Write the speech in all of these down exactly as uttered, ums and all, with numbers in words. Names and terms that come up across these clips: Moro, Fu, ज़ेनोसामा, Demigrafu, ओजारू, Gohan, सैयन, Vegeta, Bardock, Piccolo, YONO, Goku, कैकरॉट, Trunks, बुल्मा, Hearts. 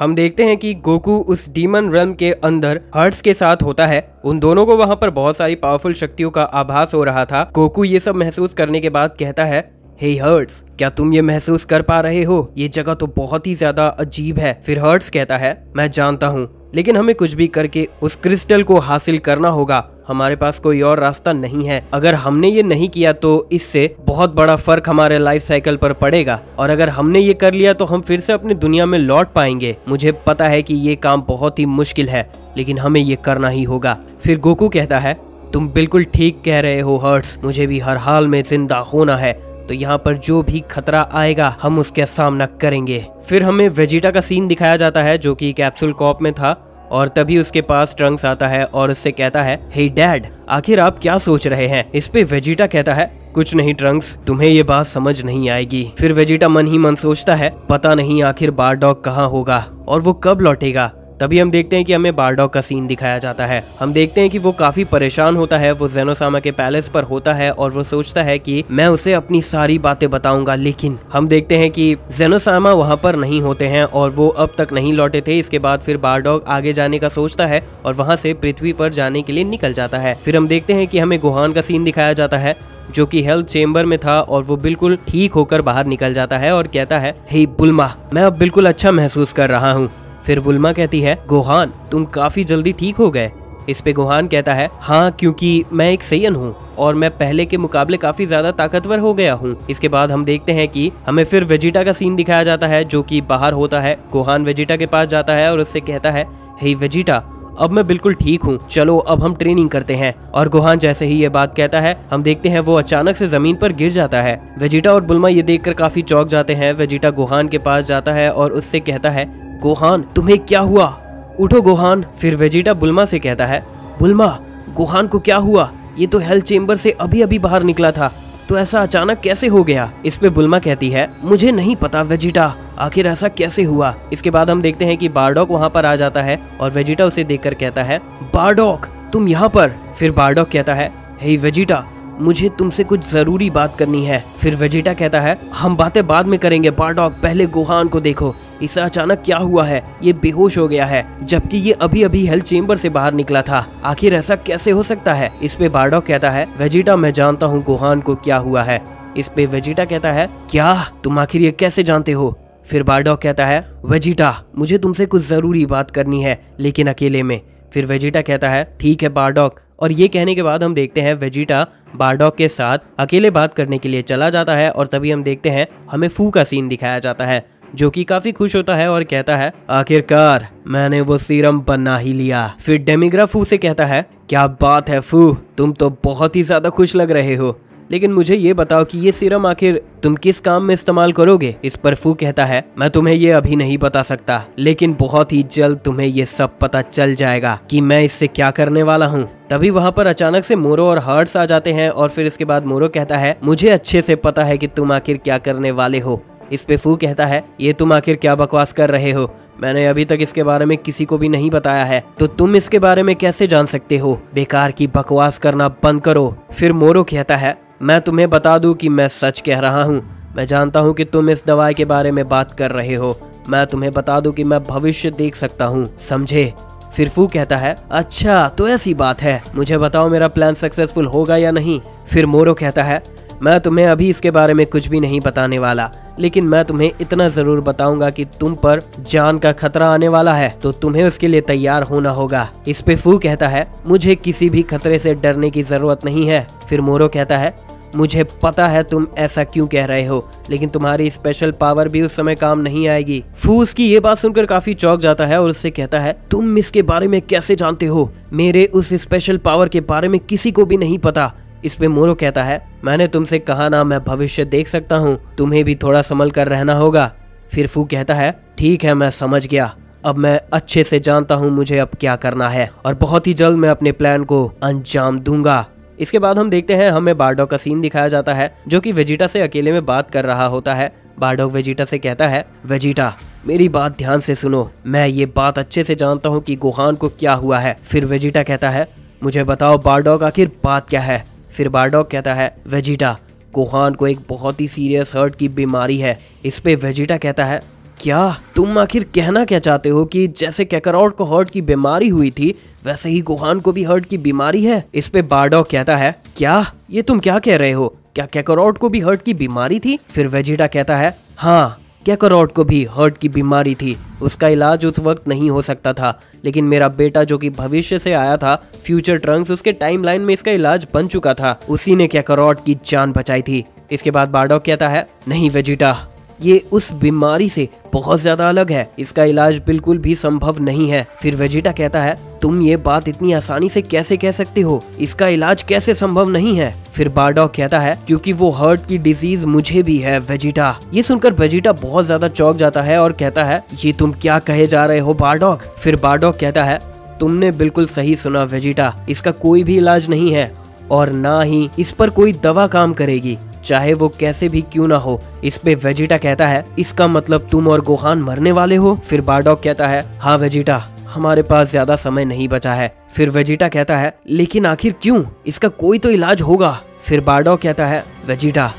हम देखते हैं कि गोकू उस डीमन रन के अंदर हर्ट्स के साथ होता है। उन दोनों को वहां पर बहुत सारी पावरफुल शक्तियों का आभास हो रहा था। गोकू ये सब महसूस करने के बाद कहता है, हे हर्ट्स, क्या तुम ये महसूस कर पा रहे हो? ये जगह तो बहुत ही ज्यादा अजीब है। फिर हर्ट्स कहता है, मैं जानता हूँ, लेकिन हमें कुछ भी करके उस क्रिस्टल को हासिल करना होगा। हमारे पास कोई और रास्ता नहीं है। अगर हमने ये नहीं किया तो इससे बहुत बड़ा फर्क हमारे लाइफ साइकिल पर पड़ेगा, और अगर हमने ये कर लिया तो हम फिर से अपनी दुनिया में लौट पाएंगे। मुझे पता है कि ये काम बहुत ही मुश्किल है, लेकिन हमें ये करना ही होगा। फिर गोकू कहता है, तुम बिल्कुल ठीक कह रहे हो हर्ट्स, मुझे भी हर हाल में जिंदा होना है, तो यहाँ पर जो भी खतरा आएगा हम उसका सामना करेंगे। फिर हमें वेजिटा का सीन दिखाया जाता है जो कि कैप्सूल कॉप में था, और तभी उसके पास ट्रंक्स आता है और उससे कहता है, हे डैड, आखिर आप क्या सोच रहे हैं? इस पे वेजिटा कहता है, कुछ नहीं ट्रंक्स, तुम्हें ये बात समझ नहीं आएगी। फिर वेजिटा मन ही मन सोचता है, पता नहीं आखिर बारडॉक कहाँ होगा और वो कब लौटेगा। तभी हम देखते हैं कि हमें बारडॉक का सीन दिखाया जाता है। हम देखते हैं कि वो काफी परेशान होता है। वो ज़ेनोसामा के पैलेस पर होता है और वो सोचता है कि मैं उसे अपनी सारी बातें बताऊंगा, लेकिन हम देखते हैं कि ज़ेनोसामा वहां पर नहीं होते हैं और वो अब तक नहीं लौटे थे। इसके बाद फिर बारडॉक आगे जाने का सोचता है और वहाँ से पृथ्वी पर जाने के लिए निकल जाता है। फिर हम देखते हैं कि हमें गोहान का सीन दिखाया जाता है जो कि हेल्थ चेंबर में था, और वो बिल्कुल ठीक होकर बाहर निकल जाता है और कहता है, हे बुल्मा, मैं अब बिल्कुल अच्छा महसूस कर रहा हूँ। फिर बुल्मा कहती है, गोहान, तुम काफी जल्दी ठीक हो गए। इस पे गोहान कहता है, हाँ, क्योंकि मैं एक सैयन हूँ और मैं पहले के मुकाबले काफी ज्यादा ताकतवर हो गया हूँ। इसके बाद हम देखते हैं कि हमें फिर वेजिटा का सीन दिखाया जाता है जो कि बाहर होता है। गोहान वेजिटा के पास जाता है और उससे कहता है, हे वेजिटा, अब मैं बिल्कुल ठीक हूँ, चलो अब हम ट्रेनिंग करते हैं। और गोहान जैसे ही ये बात कहता है, हम देखते हैं वो अचानक से जमीन पर गिर जाता है। वेजिटा और बुल्मा ये देखकर काफी चौंक जाते हैं। वेजिटा गोहान के पास जाता है और उससे कहता है, गोहान, तुम्हें क्या हुआ? उठो गोहान। फिर वेजिटा बुल्मा से कहता है, बुल्मा, गोहान को क्या हुआ? ये तो हेल्थ चेंबर से अभी अभी बाहर निकला था, तो ऐसा अचानक कैसे हो गया? इस पे बुल्मा कहती है, मुझे नहीं पता वेजिटा, आखिर ऐसा कैसे हुआ। इसके बाद हम देखते हैं कि बारडॉक वहाँ पर आ जाता है और वेजिटा उसे देखकर कहता है, बारडॉक, तुम यहाँ पर? फिर बारडॉक कहता है, हे वेजिटा, मुझे तुमसे कुछ जरूरी बात करनी है। फिर वेजिटा कहता है, हम बातें बाद में करेंगे बारडॉक, पहले गोहान को देखो, इसे अचानक क्या हुआ है? ये बेहोश हो गया है, जबकि ये अभी अभी हेल्थ चेंबर से बाहर निकला था, आखिर ऐसा कैसे हो सकता है? इस पे बारडॉक कहता है, वेजिटा, मैं जानता हूँ गोहान को क्या हुआ है। इस पे वेजिटा कहता है, क्या तुम आखिर ये कैसे जानते हो? फिर बारडॉक कहता है, वेजिटा, मुझे तुमसे कुछ जरूरी बात करनी है, लेकिन अकेले में। फिर वेजिटा कहता है, ठीक है बारडॉक। और ये कहने के बाद हम देखते हैं वेजिटा बारडॉक के साथ अकेले बात करने के लिए चला जाता है। और तभी हम देखते हैं हमें फू का सीन दिखाया जाता है जो कि काफी खुश होता है और कहता है, आखिरकार मैंने वो सीरम बना ही लिया। फिर डेमिग्राफू से कहता है, क्या बात है फू, तुम तो बहुत ही ज्यादा खुश लग रहे हो, लेकिन मुझे ये बताओ कि ये सीरम आखिर तुम किस काम में इस्तेमाल करोगे? इस पर फू कहता है, मैं तुम्हें ये अभी नहीं बता सकता, लेकिन बहुत ही जल्द तुम्हें ये सब पता चल जाएगा कि मैं इससे क्या करने वाला हूँ। तभी वहाँ पर अचानक से मोरो और हर्ट्स आ जाते हैं और फिर इसके बाद मोरो कहता है, मुझे अच्छे से पता है कि तुम आखिर क्या करने वाले हो। इस पे फू कहता है, ये तुम आखिर क्या बकवास कर रहे हो, मैंने अभी तक इसके बारे में किसी को भी नहीं बताया है, तो तुम इसके बारे में कैसे जान सकते हो? बेकार की बकवास करना बंद करो। फिर मोरो कहता है, मैं तुम्हें बता दूं कि मैं सच कह रहा हूं, मैं जानता हूं कि तुम इस दवाई के बारे में बात कर रहे हो, मैं तुम्हें बता दूं कि मैं भविष्य देख सकता हूं, समझे? फिर फू कहता है, अच्छा तो ऐसी बात है, मुझे बताओ मेरा प्लान सक्सेसफुल होगा या नहीं? फिर मोरो कहता है, मैं तुम्हें अभी इसके बारे में कुछ भी नहीं बताने वाला, लेकिन मैं तुम्हें इतना जरूर बताऊंगा कि तुम पर जान का खतरा आने वाला है, तो तुम्हें उसके लिए तैयार होना होगा। इस पे फू कहता है, मुझे किसी भी खतरे से डरने की जरूरत नहीं है। फिर मोरो कहता है, मुझे पता है तुम ऐसा क्यों कह रहे हो, लेकिन तुम्हारी स्पेशल पावर भी उस समय काम नहीं आएगी। फू उसकी ये बात सुनकर काफी चौंक जाता है और उससे कहता है, तुम इसके बारे में कैसे जानते हो? मेरे उस स्पेशल पावर के बारे में किसी को भी नहीं पता। इस पे मोरो कहता है, मैंने तुमसे कहा ना मैं भविष्य देख सकता हूँ, तुम्हें भी थोड़ा संभल कर रहना होगा। फिर फू कहता है, ठीक है मैं समझ गया, अब मैं अच्छे से जानता हूँ मुझे अब क्या करना है, और बहुत ही जल्द मैं अपने प्लान को अंजाम दूंगा। इसके बाद हम देखते हैं हमें बारडॉक का सीन दिखाया जाता है जो कि वेजिटा से अकेले में बात कर रहा होता है। बारडॉक वेजिटा से कहता है, वेजिटा, मेरी बात ध्यान से सुनो, मैं ये बात अच्छे से जानता हूँ कि गोहान को क्या हुआ है। फिर वेजिटा कहता है, मुझे बताओ बारडॉक, आखिर बात क्या है? फिर बारडॉक कहता है, वेजिटा, गोहान को एक बहुत ही सीरियस हर्ट की बीमारी है। इस पे वेजिटा कहता है, क्या तुम आखिर कहना क्या चाहते हो कि जैसे कैकरॉट को हर्ट की बीमारी हुई थी वैसे ही गोहान को भी हर्ट की बीमारी है। इस पे बारडॉक कहता है, क्या ये तुम क्या कह रहे हो, क्या कैकरॉट को भी हर्ट की बीमारी थी। फिर वेजिटा कहता है, हाँ कैकरॉट को भी हर्ट की बीमारी थी, उसका इलाज उस वक्त नहीं हो सकता था, लेकिन मेरा बेटा जो कि भविष्य से आया था फ्यूचर ट्रंक्स, उसके टाइमलाइन में इसका इलाज बन चुका था, उसी ने कैकरॉट की जान बचाई थी। इसके बाद बारडॉक कहता है, नहीं वेजिटा, ये उस बीमारी से बहुत ज्यादा अलग है, इसका इलाज बिल्कुल भी संभव नहीं है। फिर वेजिटा कहता है, तुम ये बात इतनी आसानी से कैसे कह सकते हो, इसका इलाज कैसे संभव नहीं है। फिर बारडॉक कहता है, क्योंकि वो हर्ट की डिजीज मुझे भी है वेजिटा। ये सुनकर वेजिटा बहुत ज्यादा चौंक जाता है और कहता है, ये तुम क्या कहे जा रहे हो बारडॉक। फिर बारडॉक कहता है, तुमने बिल्कुल सही सुना वेजिटा, इसका कोई भी इलाज नहीं है और ना ही इस पर कोई दवा काम करेगी, चाहे वो कैसे भी क्यों ना हो। इस पे वेजिटा कहता है, इसका मतलब तुम और गोहान मरने वाले हो। फिर बारडॉक कहता है, हाँ वेजिटा, हमारे पास ज्यादा समय नहीं बचा है। फिर वेजिटा कहता है, लेकिन आखिर क्यों, इसका कोई तो इलाज होगा। फिर बारडॉक कहता है, वेजिटा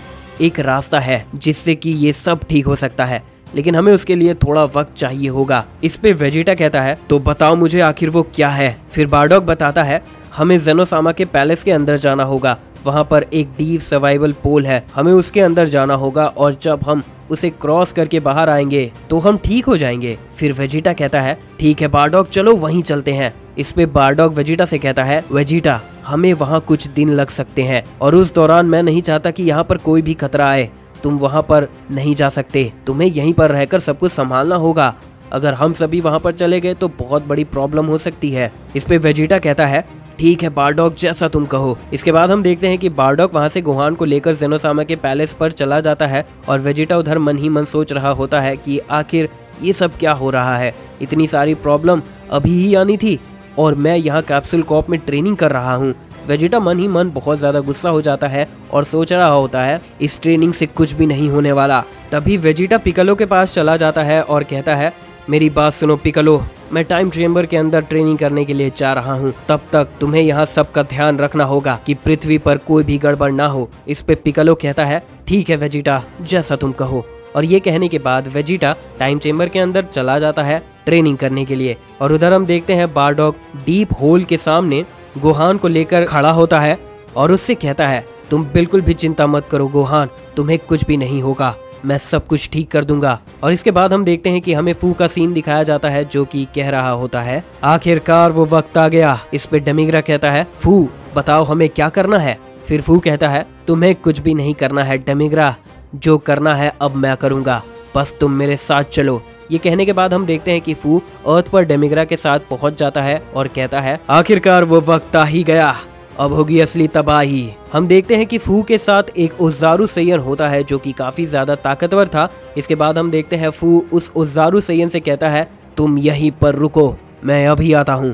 एक रास्ता है जिससे कि ये सब ठीक हो सकता है, लेकिन हमें उसके लिए थोड़ा वक्त चाहिए होगा। इस पे वेजिटा कहता है, तो बताओ मुझे आखिर वो क्या है। फिर बारडॉक बताता है, हमें ज़ेनोसामा के पैलेस के अंदर जाना होगा, वहाँ पर एक डीप सर्वाइवल पोल है, हमें उसके अंदर जाना होगा और जब हम उसे क्रॉस करके बाहर आएंगे तो हम ठीक हो जाएंगे। फिर वेजिटा कहता है, ठीक है बारडॉक, चलो वहीं चलते हैं। इस पे बारडॉक वेजिटा से कहता है, वेजिटा हमें वहाँ कुछ दिन लग सकते हैं और उस दौरान मैं नहीं चाहता कि यहाँ पर कोई भी खतरा आए, तुम वहाँ पर नहीं जा सकते, तुम्हें यहीं पर रहकर सब कुछ संभालना होगा, अगर हम सभी वहाँ पर चले गए तो बहुत बड़ी प्रॉब्लम हो सकती है। इस पे वेजिटा कहता है, ठीक है बारडॉक, जैसा तुम कहो। इसके बाद हम देखते हैं कि बारडॉक वहां से गोहान को लेकर ज़ेनोसामा के पैलेस पर चला जाता है और वेजिटा उधर मन ही मन सोच रहा होता है कि आखिर ये सब क्या हो रहा है, इतनी सारी प्रॉब्लम अभी ही आनी थी और मैं यहाँ कैप्सूल कॉप में ट्रेनिंग कर रहा हूँ। वेजिटा मन ही मन बहुत ज्यादा गुस्सा हो जाता है और सोच रहा होता है इस ट्रेनिंग से कुछ भी नहीं होने वाला। तभी वेजिटा पिकलो के पास चला जाता है और कहता है, मेरी बात सुनो पिकलो, मैं टाइम चेंबर के अंदर ट्रेनिंग करने के लिए जा रहा हूँ, तब तक तुम्हें यहाँ सबका ध्यान रखना होगा कि पृथ्वी पर कोई भी गड़बड़ ना हो। इस पे पिकलो कहता है, ठीक है वेजिटा, जैसा तुम कहो। और ये कहने के बाद वेजिटा टाइम चेंबर के अंदर चला जाता है ट्रेनिंग करने के लिए। और उधर हम देखते हैं बारडॉक डीप होल के सामने गोहान को लेकर खड़ा होता है और उससे कहता है, तुम बिल्कुल भी चिंता मत करो गोहान, तुम्हें कुछ भी नहीं होगा, मैं सब कुछ ठीक कर दूंगा। और इसके बाद हम देखते हैं कि हमें फू का सीन दिखाया जाता है जो कि कह रहा होता है, आखिरकार वो वक्त आ गया। इस पे डेमिग्रा कहता है, फू बताओ हमें क्या करना है। फिर फू कहता है, तुम्हें कुछ भी नहीं करना है डेमिग्रा, जो करना है अब मैं करूंगा, बस तुम मेरे साथ चलो। ये कहने के बाद हम देखते हैं कि फू अर्थ पर डेमिग्रा के साथ पहुंच जाता है और कहता है, आखिरकार वो वक्त आ ही गया, अब होगी असली तबाही। हम देखते हैं कि फू के साथ एक ओजारू सैयन होता है जो कि काफी ज्यादा ताकतवर था। इसके बाद हम देखते हैं फू उस ओजारू सैयन से कहता है, तुम यहीं पर रुको, मैं अभी आता हूँ।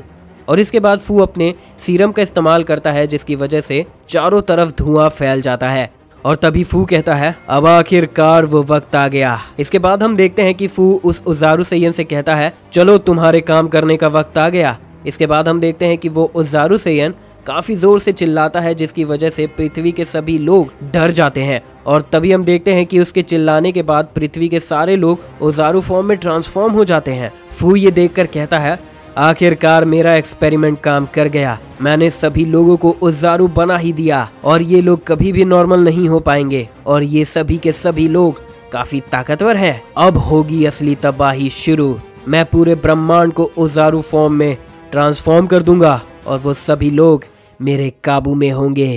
और इसके बाद फू अपने सीरम का इस्तेमाल करता है जिसकी वजह से चारों तरफ धुआं फैल जाता है। और तभी फू कहता है, अब आखिरकार वो वक्त आ गया। इसके बाद हम देखते हैं कि फू उस ओजारू सैयन से कहता है, चलो तुम्हारे काम करने का वक्त आ गया। इसके बाद हम देखते हैं कि वो ओजारू सैयन काफी जोर से चिल्लाता है जिसकी वजह से पृथ्वी के सभी लोग डर जाते हैं। और तभी हम देखते हैं कि उसके चिल्लाने के बाद पृथ्वी के सारे लोग ओजारू फॉर्म में ट्रांसफॉर्म हो जाते हैं। फू ये देखकर कहता है, आखिरकार मेरा एक्सपेरिमेंट काम कर गया, मैंने सभी लोगों को ओजारू बना ही दिया और ये लोग कभी भी नॉर्मल नहीं हो पाएंगे और ये सभी के सभी लोग काफी ताकतवर है, अब होगी असली तबाही शुरू, मैं पूरे ब्रह्मांड को ओजारू फॉर्म में ट्रांसफॉर्म कर दूंगा और वो सभी लोग मेरे काबू में होंगे।